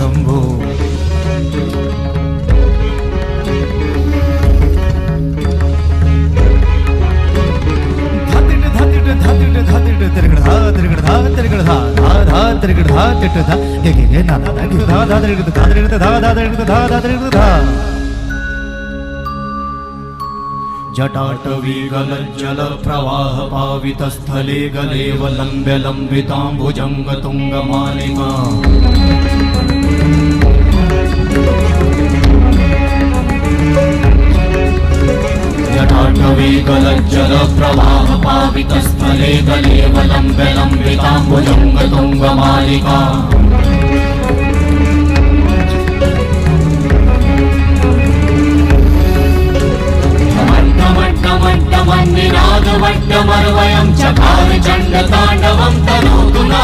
शंभो। जटाटवी गलज्जल प्रवाह पावितस्थले गलेव लंब्य लंबितांभुजंग तुंग मालिमा जटाटवी गलज्जल प्रवाह पावितस्थले गलेव लंब्य लंबितांभुजंग तुंग मालिका वट्टमर्वयं चकार चण्डताण्डवं तनोतु न